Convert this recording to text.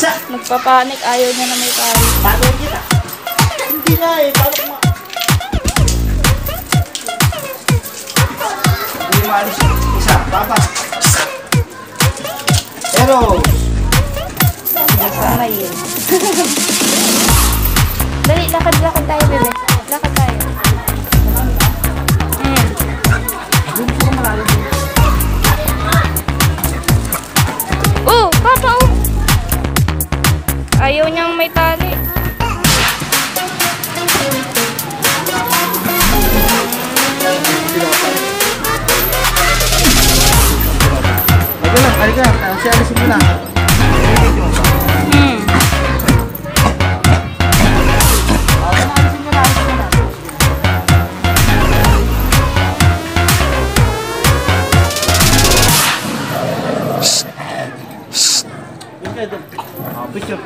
Nagpapanik, ayaw niya na may tao. Paano kita? Hindi na eh, paano kuma... Hindi maalis na. Isa, papa. Eros! Nagpamay yun. Dali, lakad tayo, bebe. Lakad tayo. Ayaw niyang may tali. Halika na, si Alice muna. Picture.